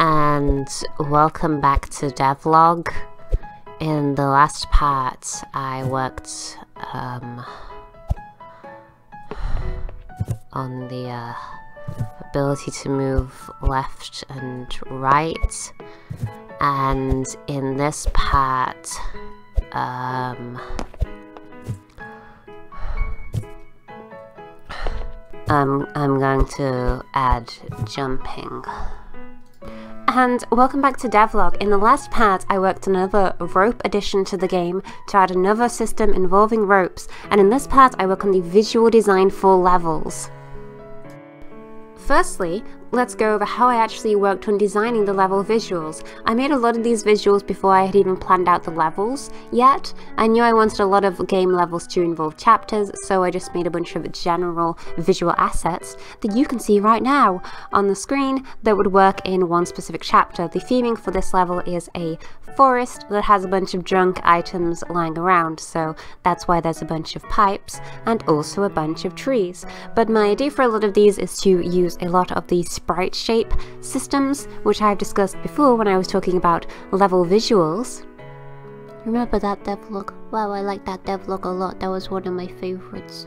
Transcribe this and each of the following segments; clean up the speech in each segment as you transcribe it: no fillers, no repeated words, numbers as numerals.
and welcome back to Devlog. In the last part, I worked on the ability to move left and right, and in this part, I'm going to add jumping. And welcome back to Devlog. In the last part, I worked on another rope addition to the game to add another system involving ropes, and in this part I work on the visual design for levels. Firstly, let's go over how I actually worked on designing the level visuals. I made a lot of these visuals before I had even planned out the levels yet. I knew I wanted a lot of game levels to involve chapters, so I just made a bunch of general visual assets that you can see right now on the screen that would work in one specific chapter. The theming for this level is a forest that has a bunch of junk items lying around, so that's why there's a bunch of pipes and also a bunch of trees. But my idea for a lot of these is to use a lot of these sprite shape systems, which I've discussed before when I was talking about level visuals. Remember that Devlog? Wow, I like that Devlog a lot. That was one of my favorites.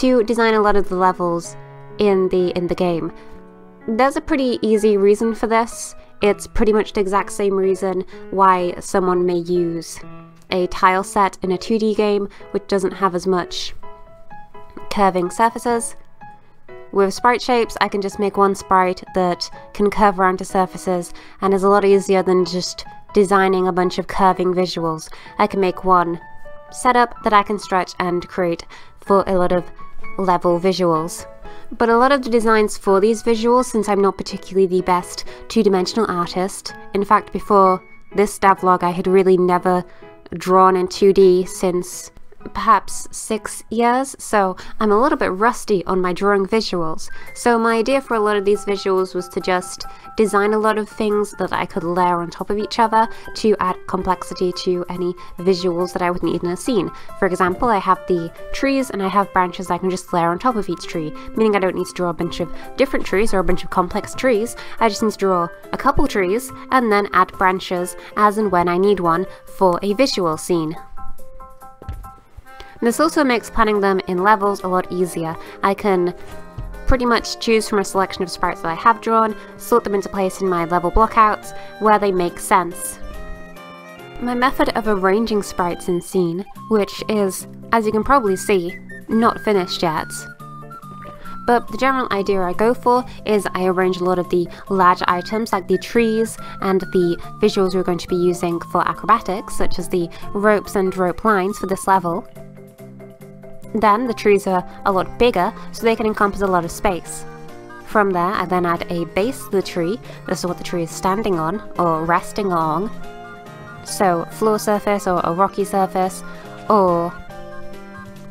To design a lot of the levels in the game. There's a pretty easy reason for this. It's pretty much the exact same reason why someone may use a tile set in a 2D game which doesn't have as much curving surfaces. With sprite shapes, I can just make one sprite that can curve around to surfaces, and is a lot easier than just designing a bunch of curving visuals. I can make one setup that I can stretch and create for a lot of level visuals. But a lot of the designs for these visuals, since I'm not particularly the best two-dimensional artist, in fact before this devlog I had really never drawn in 2D since perhaps 6 years, so I'm a little bit rusty on my drawing visuals. So my idea for a lot of these visuals was to just design a lot of things that I could layer on top of each other to add complexity to any visuals that I would need in a scene. For example, I have the trees and I have branches I can just layer on top of each tree, meaning I don't need to draw a bunch of different trees or a bunch of complex trees. I just need to draw a couple trees and then add branches as and when I need one for a visual scene. This also makes planning them in levels a lot easier. I can pretty much choose from a selection of sprites that I have drawn, sort them into place in my level blockouts where they make sense. My method of arranging sprites in scene, which is, as you can probably see, not finished yet. But the general idea I go for is I arrange a lot of the large items like the trees and the visuals we're going to be using for acrobatics, such as the ropes and rope lines for this level. Then the trees are a lot bigger, so they can encompass a lot of space. From there, I then add a base to the tree. This is what the tree is standing on, or resting on. So, floor surface, or a rocky surface, or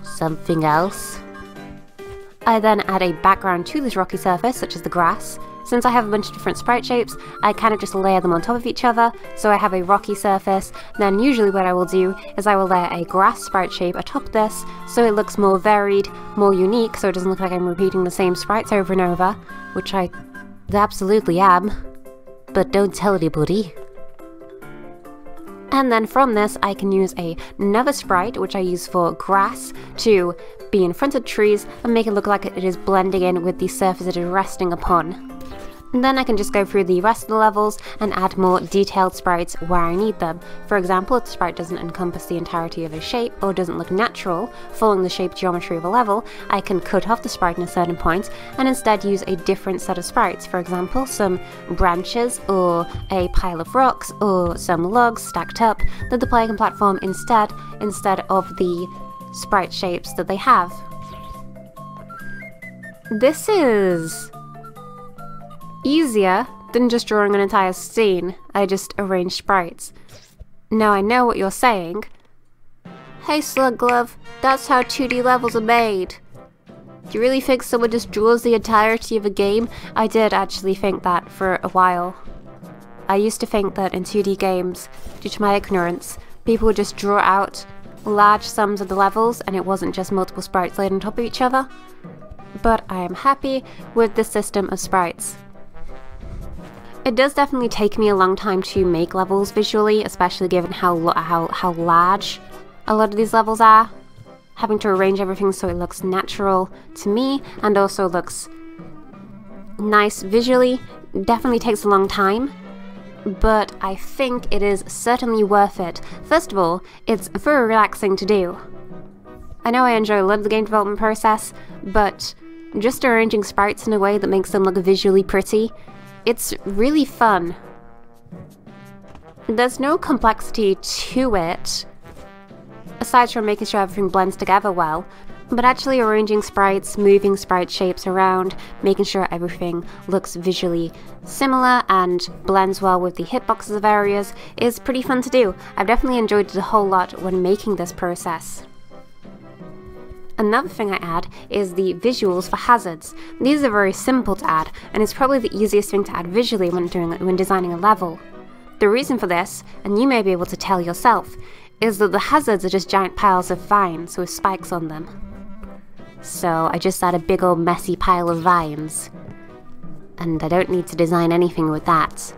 something else. I then add a background to this rocky surface, such as the grass. Since I have a bunch of different sprite shapes, I kind of just layer them on top of each other, so I have a rocky surface. Then usually what I will do is I will layer a grass sprite shape atop this, so it looks more varied, more unique, so it doesn't look like I'm repeating the same sprites over and over, which I absolutely am, but don't tell anybody. And then from this, I can use another sprite, which I use for grass, to be in front of trees and make it look like it is blending in with the surface it is resting upon. And then I can just go through the rest of the levels and add more detailed sprites where I need them. For example, if the sprite doesn't encompass the entirety of a shape or doesn't look natural, following the shape geometry of a level, I can cut off the sprite in a certain point and instead use a different set of sprites. For example, some branches or a pile of rocks or some logs stacked up that the player can platform instead of the sprite shapes that they have. This is easier than just drawing an entire scene. I just arrange sprites. Now I know what you're saying. Hey Slug Glove, that's how 2D levels are made. Do you really think someone just draws the entirety of a game? I did actually think that for a while. I used to think that in 2D games, due to my ignorance, people would just draw out large sums of the levels and it wasn't just multiple sprites laid on top of each other. But I am happy with the system of sprites. It does definitely take me a long time to make levels visually, especially given how large a lot of these levels are. Having to arrange everything so it looks natural to me and also looks nice visually definitely takes a long time, but I think it is certainly worth it. First of all, it's very relaxing to do. I know I enjoy a lot of the game development process, but just arranging sprites in a way that makes them look visually pretty, it's really fun. There's no complexity to it, aside from making sure everything blends together well, but actually arranging sprites, moving sprite shapes around, making sure everything looks visually similar and blends well with the hitboxes of areas is pretty fun to do. I've definitely enjoyed it a whole lot when making this process. Another thing I add is the visuals for hazards. These are very simple to add, and it's probably the easiest thing to add visually when designing a level. The reason for this, and you may be able to tell yourself, is that the hazards are just giant piles of vines with spikes on them. So I just add a big old messy pile of vines, and I don't need to design anything with that.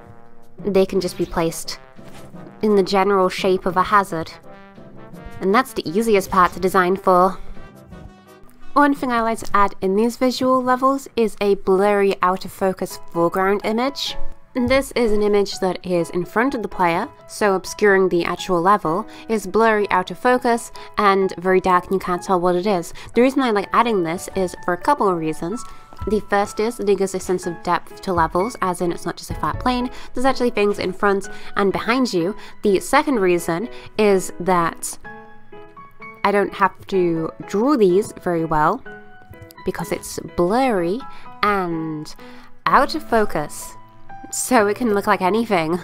They can just be placed in the general shape of a hazard, and that's the easiest part to design for. One thing I like to add in these visual levels is a blurry out of focus foreground image. This is an image that is in front of the player, so obscuring the actual level, is blurry out of focus and very dark and you can't tell what it is. The reason I like adding this is for a couple of reasons. The first is that it gives a sense of depth to levels, as in it's not just a flat plane, there's actually things in front and behind you. The second reason is that I don't have to draw these very well because it's blurry and out of focus, so it can look like anything.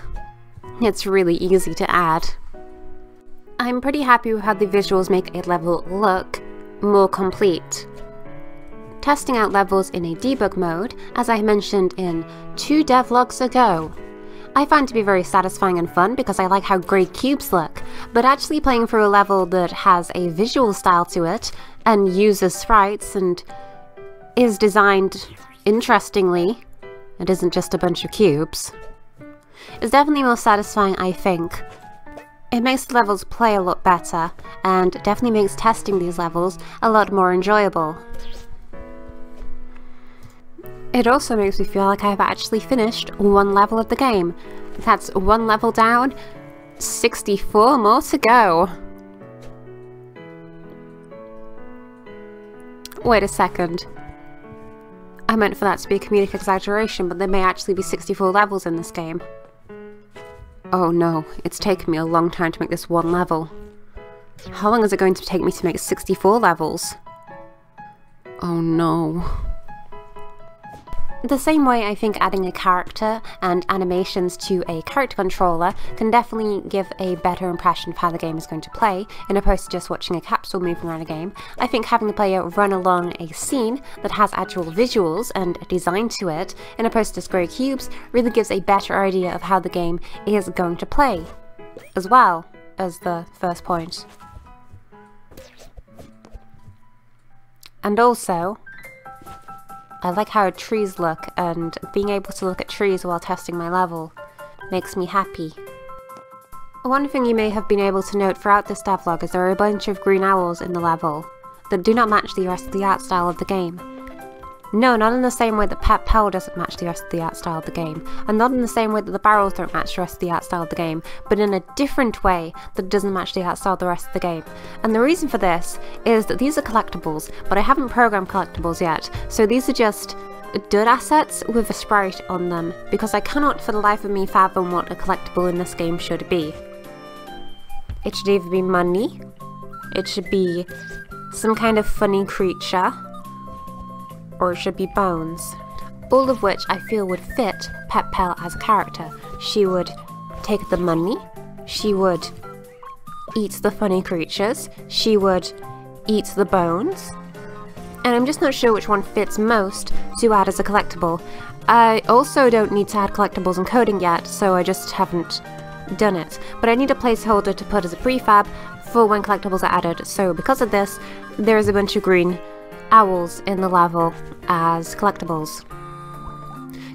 It's really easy to add. I'm pretty happy with how the visuals make a level look more complete. Testing out levels in a debug mode, as I mentioned in 2 devlogs ago, I find to be very satisfying and fun because I like how grey cubes look, but actually playing through a level that has a visual style to it and uses sprites and is designed interestingly, it isn't just a bunch of cubes, it's definitely more satisfying, I think. It makes the levels play a lot better, and definitely makes testing these levels a lot more enjoyable. It also makes me feel like I've actually finished one level of the game. That's one level down, 64 more to go. Wait a second. I meant for that to be a comedic exaggeration, but there may actually be 64 levels in this game. Oh no, it's taken me a long time to make this one level. How long is it going to take me to make 64 levels? Oh no. The same way, I think adding a character and animations to a character controller can definitely give a better impression of how the game is going to play, in opposed to just watching a capsule moving around a game. I think having the player run along a scene that has actual visuals and design to it, in opposed to just grey cubes, really gives a better idea of how the game is going to play, as well as the first point. And also, I like how trees look, and being able to look at trees while testing my level makes me happy. One thing you may have been able to note throughout this devlog is there are a bunch of green owls in the level that do not match the rest of the art style of the game. No, not in the same way that Pep-Pel doesn't match the rest of the art style of the game, and not in the same way that the barrels don't match the rest of the art style of the game, but in a different way that doesn't match the art style of the rest of the game. And the reason for this is that these are collectibles, but I haven't programmed collectibles yet, so these are just dud assets with a sprite on them, because I cannot for the life of me fathom what a collectible in this game should be. It should either be money, it should be some kind of funny creature, or it should be bones, all of which I feel would fit Pep-Pel as a character. She would take the money, she would eat the funny creatures, she would eat the bones, and I'm just not sure which one fits most to add as a collectible. I also don't need to add collectibles and coding yet, so I just haven't done it, but I need a placeholder to put as a prefab for when collectibles are added, so because of this, there is a bunch of green owls in the level as collectibles.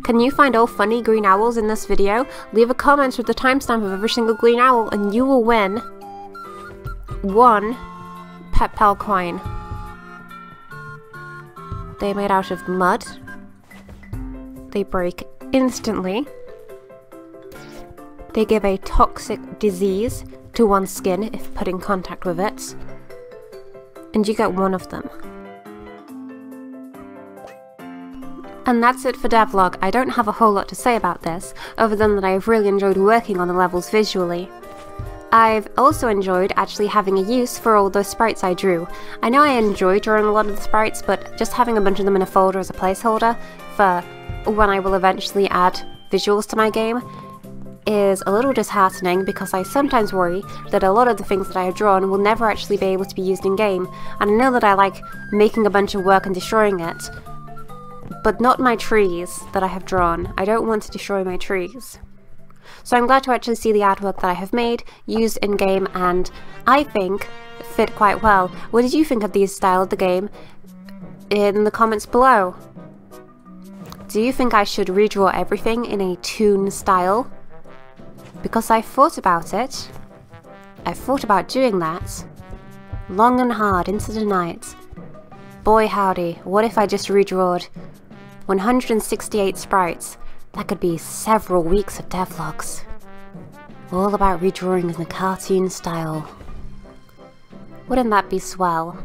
Can you find all funny green owls in this video? Leave a comment with the timestamp of every single green owl and you will win one Pep-Pel coin. They're made out of mud. They break instantly. They give a toxic disease to one's skin if put in contact with it. And you get one of them. And that's it for Devlog. I don't have a whole lot to say about this, other than that I've really enjoyed working on the levels visually. I've also enjoyed actually having a use for all those sprites I drew. I know I enjoy drawing a lot of the sprites, but just having a bunch of them in a folder as a placeholder for when I will eventually add visuals to my game is a little disheartening, because I sometimes worry that a lot of the things that I have drawn will never actually be able to be used in game, and I know that I like making a bunch of work and destroying it, but not my trees that I have drawn. I don't want to destroy my trees. So I'm glad to actually see the artwork that I have made used in game, and I think fit quite well. What did you think of these style of the game in the comments below? Do you think I should redraw everything in a toon style? Because I thought about it. I thought about doing that long and hard into the night. Boy howdy, what if I just redrawed 168 sprites? That could be several weeks of devlogs. All about redrawing in the cartoon style. Wouldn't that be swell?